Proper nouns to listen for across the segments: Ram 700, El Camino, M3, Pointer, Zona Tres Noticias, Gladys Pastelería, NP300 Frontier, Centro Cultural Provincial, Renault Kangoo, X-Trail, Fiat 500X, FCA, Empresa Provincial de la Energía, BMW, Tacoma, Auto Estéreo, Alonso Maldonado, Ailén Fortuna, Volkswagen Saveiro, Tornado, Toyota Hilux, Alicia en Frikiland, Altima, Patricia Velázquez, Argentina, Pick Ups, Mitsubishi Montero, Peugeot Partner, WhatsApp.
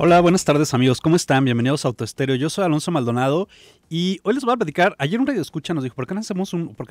Hola, buenas tardes amigos, ¿cómo están? Bienvenidos a Auto Estéreo, yo soy Alonso Maldonado y hoy les voy a platicar, ayer un radioescucha nos dijo, ¿por qué no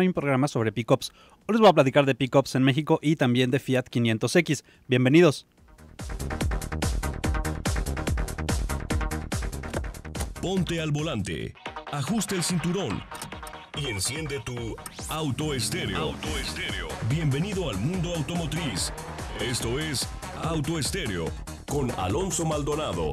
hay un programa sobre pickups? Hoy les voy a platicar de pickups en México y también de Fiat 500X, bienvenidos. Ponte al volante, ajusta el cinturón y enciende tu Auto Estéreo. Auto Estéreo. Bienvenido al mundo automotriz, esto es Auto Estéreo con Alonso Maldonado.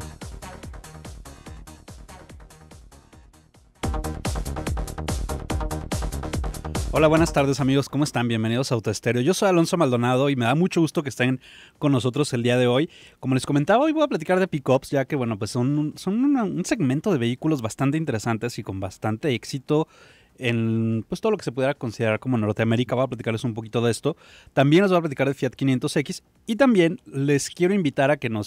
Hola, buenas tardes amigos, ¿cómo están? Bienvenidos a Auto Estéreo. Yo soy Alonso Maldonado y me da mucho gusto que estén con nosotros el día de hoy. Como les comentaba, hoy voy a platicar de pickups, ya que bueno, pues son un segmento de vehículos bastante interesantes y con bastante éxito en pues todo lo que se pudiera considerar como Norteamérica. Voy a platicarles un poquito de esto. También les voy a platicar de Fiat 500X y también les quiero invitar a que me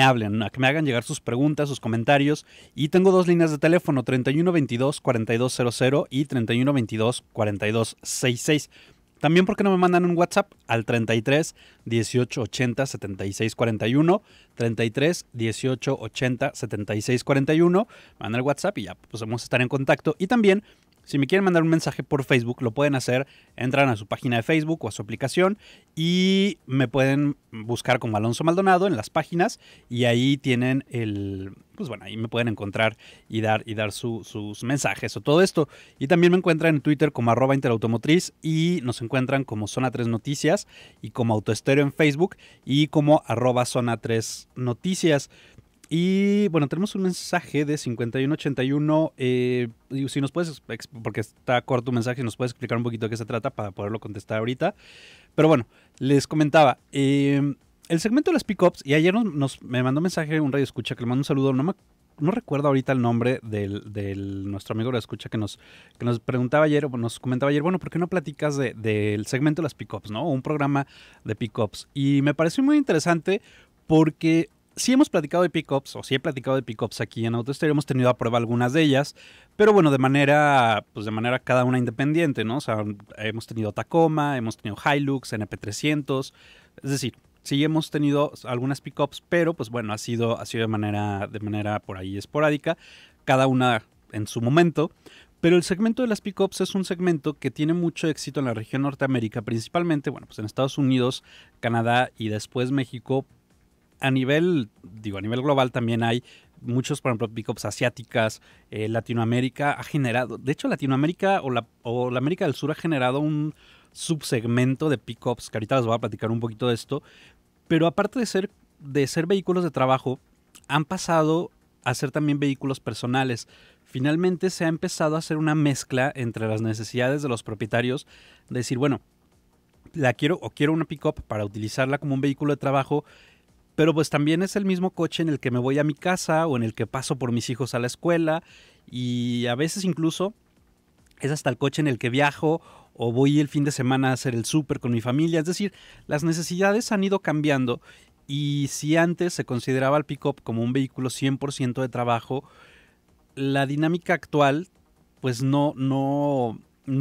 hablen, a que me hagan llegar sus preguntas, sus comentarios. Y tengo dos líneas de teléfono, 3122-4200 y 3122-4266. También, ¿por qué no me mandan un WhatsApp al 33 18 80 76 41, 33 18 80 76 41, mandan el WhatsApp y ya pues vamos a estar en contacto. Y también, si me quieren mandar un mensaje por Facebook, lo pueden hacer, entran a su página de Facebook o a su aplicación y me pueden buscar como Alonso Maldonado en las páginas y ahí tienen pues bueno, ahí me pueden encontrar y dar sus mensajes o todo esto. Y también me encuentran en Twitter como @interautomotriz y nos encuentran como Zona Tres Noticias y como Autoestéreo en Facebook y como @Zona Tres Noticias. Y bueno, tenemos un mensaje de 5181, si nos puedes, porque está corto tu mensaje, si nos puedes explicar un poquito de qué se trata para poderlo contestar ahorita. Pero bueno, les comentaba, el segmento de las pickups, y ayer me mandó un mensaje un radioescucha que le mando un saludo, no recuerdo ahorita el nombre de nuestro amigo radioescucha que nos preguntaba ayer, o nos comentaba ayer, bueno, ¿por qué no platicas del segmento de las pickups, no? Un programa de pickups. Y me pareció muy interesante porque sí hemos platicado de pickups, o sí he platicado de pickups aquí en Auto Estéreo, hemos tenido a prueba algunas de ellas, pero bueno, de manera cada una independiente, ¿no? O sea, hemos tenido Tacoma, hemos tenido Hilux, NP300, es decir, sí hemos tenido algunas pickups, pero pues bueno, ha sido de manera por ahí esporádica, cada una en su momento. Pero el segmento de las pickups es un segmento que tiene mucho éxito en la región Norteamérica, principalmente, bueno, pues en Estados Unidos, Canadá y después México. A nivel global también hay muchos, por ejemplo, pickups asiáticas. Latinoamérica ha generado, de hecho Latinoamérica o la América del Sur ha generado un subsegmento de pickups, que ahorita les voy a platicar un poquito de esto, pero aparte de ser vehículos de trabajo, han pasado a ser también vehículos personales. Finalmente se ha empezado a hacer una mezcla entre las necesidades de los propietarios, de decir, bueno, quiero una pickup para utilizarla como un vehículo de trabajo, pero pues también es el mismo coche en el que me voy a mi casa o en el que paso por mis hijos a la escuela, y a veces incluso es hasta el coche en el que viajo o voy el fin de semana a hacer el súper con mi familia. Es decir, las necesidades han ido cambiando y si antes se consideraba el pickup como un vehículo 100% de trabajo, la dinámica actual pues no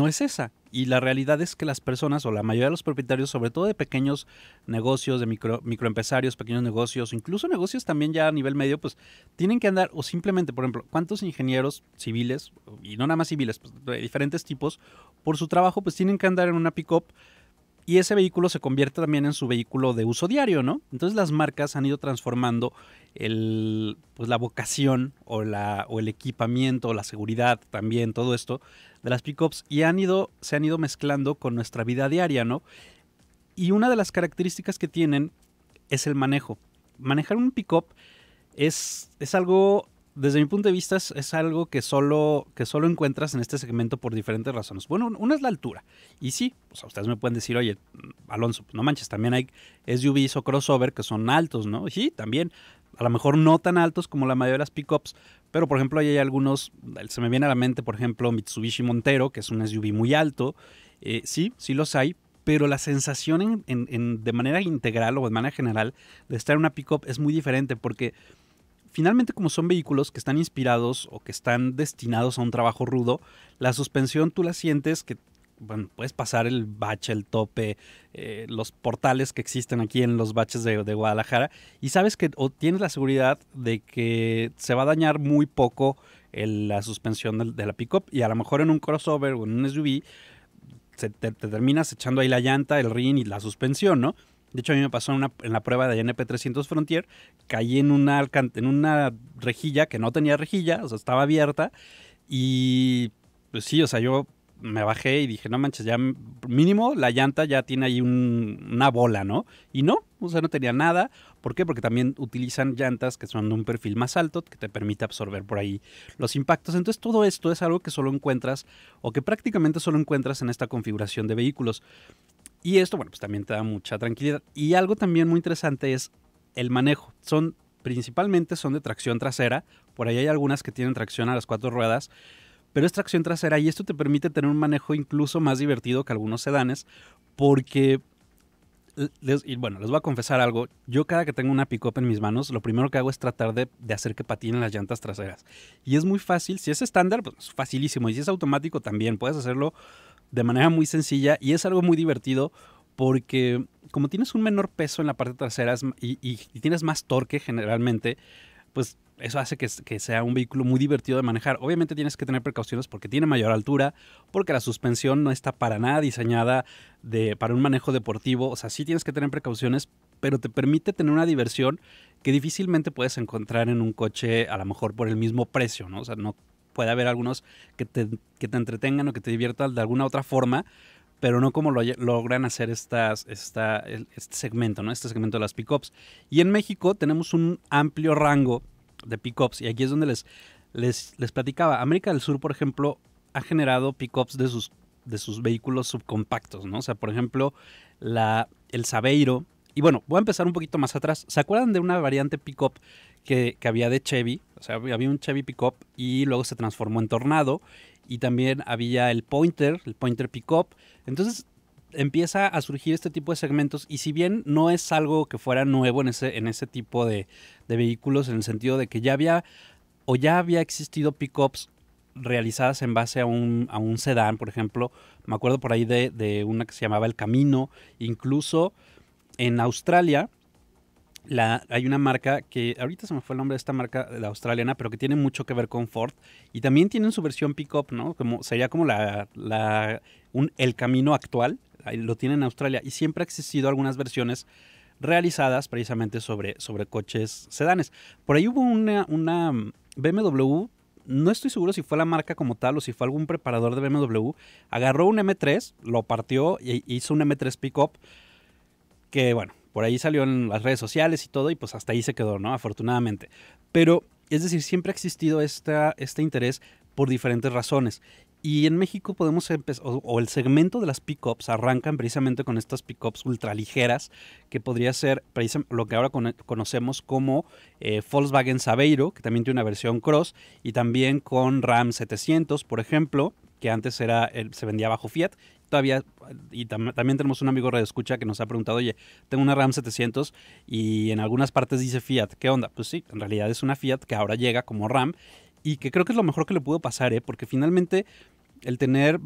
es esa. Y la realidad es que las personas o la mayoría de los propietarios, sobre todo de pequeños negocios, de microempresarios, pequeños negocios, incluso negocios también ya a nivel medio, pues tienen que andar o simplemente, por ejemplo, ¿cuántos ingenieros civiles, y no nada más civiles, pues, de diferentes tipos, por su trabajo pues tienen que andar en una pick-up y ese vehículo se convierte también en su vehículo de uso diario, ¿no? Entonces las marcas han ido transformando pues la vocación o el equipamiento, la seguridad también, todo esto de las pickups, y se han ido mezclando con nuestra vida diaria, ¿no? Y una de las características que tienen es el manejo. Manejar un pickup es algo, desde mi punto de vista, es algo que solo encuentras en este segmento por diferentes razones. Bueno, una es la altura. Y sí, pues ustedes me pueden decir, oye, Alonso, pues no manches, también hay SUVs o crossover que son altos, ¿no? Sí, también, a lo mejor no tan altos como la mayoría de las pickups, pero por ejemplo hay algunos, se me viene a la mente, por ejemplo, Mitsubishi Montero, que es un SUV muy alto. Sí los hay, pero la sensación de manera integral o de manera general de estar en una pickup es muy diferente porque finalmente, como son vehículos que están inspirados o que están destinados a un trabajo rudo, la suspensión tú la sientes que bueno, puedes pasar el bache, el tope, los portales que existen aquí en los baches de Guadalajara, y sabes que o tienes la seguridad de que se va a dañar muy poco la suspensión de la pickup, y a lo mejor en un crossover o en un SUV te terminas echando ahí la llanta, el rin y la suspensión, ¿no? De hecho, a mí me pasó en la prueba de NP300 Frontier, caí en una rejilla que no tenía rejilla, o sea, estaba abierta, y pues sí, o sea, yo me bajé y dije, no manches, ya mínimo la llanta ya tiene ahí una bola, ¿no? Y no, o sea, no tenía nada. ¿Por qué? Porque también utilizan llantas que son de un perfil más alto, que te permite absorber por ahí los impactos. Entonces, todo esto es algo que solo encuentras, o que prácticamente solo encuentras en esta configuración de vehículos. Y esto, bueno, pues también te da mucha tranquilidad. Y algo también muy interesante es el manejo. Principalmente son de tracción trasera. Por ahí hay algunas que tienen tracción a las cuatro ruedas, pero es tracción trasera, y esto te permite tener un manejo incluso más divertido que algunos sedanes, porque, les voy a confesar algo, yo cada que tengo una pick-up en mis manos, lo primero que hago es tratar de hacer que patinen las llantas traseras, y es muy fácil. Si es estándar, pues es facilísimo, y si es automático también, puedes hacerlo de manera muy sencilla, y es algo muy divertido, porque como tienes un menor peso en la parte trasera y tienes más torque generalmente, pues eso hace que sea un vehículo muy divertido de manejar. Obviamente tienes que tener precauciones porque tiene mayor altura, porque la suspensión no está para nada diseñada para un manejo deportivo. O sea, sí tienes que tener precauciones, pero te permite tener una diversión que difícilmente puedes encontrar en un coche, a lo mejor por el mismo precio, ¿no? O sea, no puede haber algunos que te entretengan o que te diviertan de alguna otra forma, pero no como logran hacer este segmento, ¿no? Este segmento de las pickups. Y en México tenemos un amplio rango de pickups, y aquí es donde les platicaba. América del Sur, por ejemplo, ha generado pickups de sus vehículos subcompactos, ¿no? O sea, por ejemplo, el Saveiro. Y bueno, voy a empezar un poquito más atrás. ¿Se acuerdan de una variante pickup que había de Chevy? O sea, había un Chevy pickup y luego se transformó en Tornado. Y también había el Pointer pickup. Entonces empieza a surgir este tipo de segmentos, y si bien no es algo que fuera nuevo en ese tipo de vehículos, en el sentido de que ya había existido pickups realizadas en base a un sedán, por ejemplo. Me acuerdo por ahí de una que se llamaba El Camino. Incluso en Australia hay una marca que ahorita se me fue el nombre de esta marca, la australiana, pero que tiene mucho que ver con Ford, y también tienen su versión pickup, ¿no? Sería como El Camino actual. Lo tienen en Australia, y siempre ha existido algunas versiones realizadas precisamente sobre coches sedanes. Por ahí hubo una BMW, no estoy seguro si fue la marca como tal o si fue algún preparador de BMW, agarró un M3, lo partió y hizo un M3 pickup que, bueno, por ahí salió en las redes sociales y todo, y pues hasta ahí se quedó, ¿no? Afortunadamente. Pero, es decir, siempre ha existido este interés por diferentes razones. Y en México podemos empezar, o el segmento de las pickups arrancan precisamente con estas pickups ultraligeras, que podría ser lo que ahora conocemos como Volkswagen Saveiro, que también tiene una versión cross, y también con Ram 700, por ejemplo, que antes se vendía bajo Fiat. Todavía, y también tenemos un amigo radioescucha que nos ha preguntado, oye, tengo una Ram 700 y en algunas partes dice Fiat, ¿qué onda? Pues sí, en realidad es una Fiat que ahora llega como Ram, y que creo que es lo mejor que le pudo pasar, porque finalmente el tener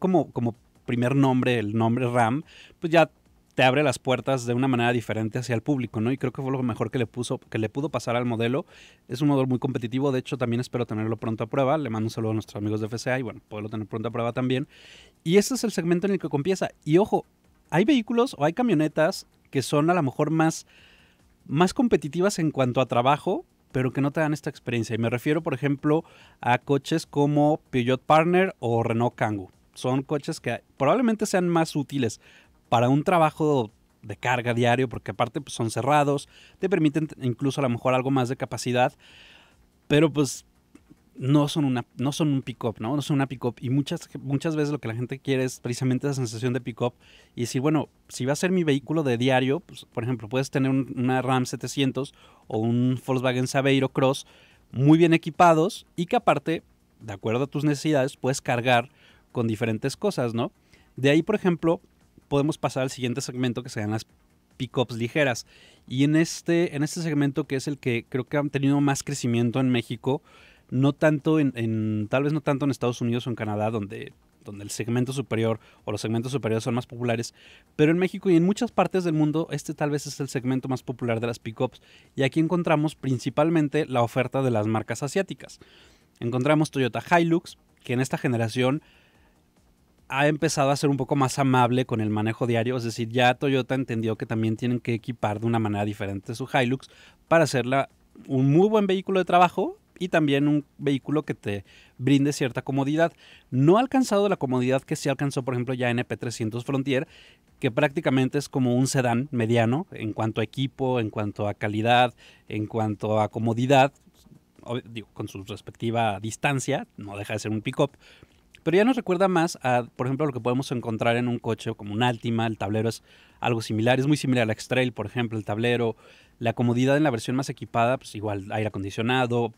como primer nombre el nombre Ram, pues ya te abre las puertas de una manera diferente hacia el público, ¿no? Y creo que fue lo mejor que le pudo pasar al modelo. Es un modelo muy competitivo, de hecho también espero tenerlo pronto a prueba. Le mando un saludo a nuestros amigos de FCA y bueno, poderlo tener pronto a prueba también. Y este es el segmento en el que empieza. Y ojo, hay vehículos o hay camionetas que son a lo mejor más competitivas en cuanto a trabajo, pero que no te dan esta experiencia. Y me refiero, por ejemplo, a coches como Peugeot Partner o Renault Kangoo. Son coches que probablemente sean más útiles para un trabajo de carga diario, porque aparte pues, son cerrados, te permiten incluso a lo mejor algo más de capacidad, pero pues no son un pick-up, ¿no? No son una pick-up, y muchas veces lo que la gente quiere es precisamente esa sensación de pick-up y decir, bueno, si va a ser mi vehículo de diario, pues, por ejemplo, puedes tener una Ram 700 o un Volkswagen Saveiro Cross muy bien equipados y que aparte, de acuerdo a tus necesidades, puedes cargar con diferentes cosas, ¿no? De ahí, por ejemplo, podemos pasar al siguiente segmento que sean las pickups ligeras. Y en este segmento, que es el que creo que han tenido más crecimiento en México, no tanto tal vez no tanto en Estados Unidos o en Canadá, donde donde el segmento superior o los segmentos superiores son más populares, pero en México y en muchas partes del mundo este tal vez es el segmento más popular de las pickups, y aquí encontramos principalmente la oferta de las marcas asiáticas. Encontramos Toyota Hilux, que en esta generación ha empezado a ser un poco más amable con el manejo diario, es decir, ya Toyota entendió que también tienen que equipar de una manera diferente su Hilux para hacerla un muy buen vehículo de trabajo y también un vehículo que te brinde cierta comodidad. No ha alcanzado la comodidad que sí alcanzó, por ejemplo, ya NP300 Frontier, que prácticamente es como un sedán mediano en cuanto a equipo, en cuanto a calidad, en cuanto a comodidad, digo, con su respectiva distancia, no deja de ser un pick-up. Pero ya nos recuerda más a, por ejemplo, lo que podemos encontrar en un coche como un Altima. El tablero es algo similar, es muy similar al X-Trail, por ejemplo, el tablero. La comodidad en la versión más equipada, pues igual aire acondicionado,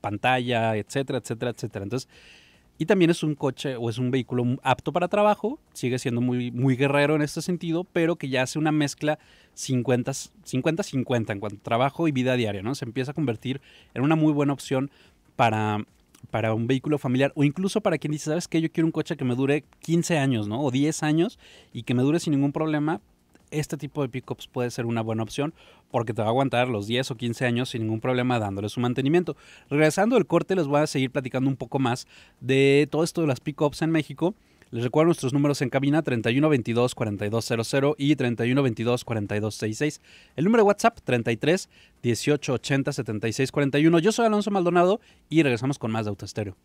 pantalla, etcétera, etcétera, etcétera. Entonces, y también es un coche o es un vehículo apto para trabajo, sigue siendo muy guerrero en este sentido, pero que ya hace una mezcla 50-50 en cuanto a trabajo y vida diaria, ¿no? Se empieza a convertir en una muy buena opción para un vehículo familiar, o incluso para quien dice, ¿sabes qué? Yo quiero un coche que me dure 15 años, ¿no? O 10 años y que me dure sin ningún problema. Este tipo de pickups puede ser una buena opción porque te va a aguantar los 10 o 15 años sin ningún problema dándole su mantenimiento. Regresando al corte, les voy a seguir platicando un poco más de todo esto de las pickups en México. Les recuerdo nuestros números en cabina, 3122-4200 y 3122-4266. El número de WhatsApp, 33 1880-7641. Yo soy Alonso Maldonado y regresamos con más de Auto Estéreo.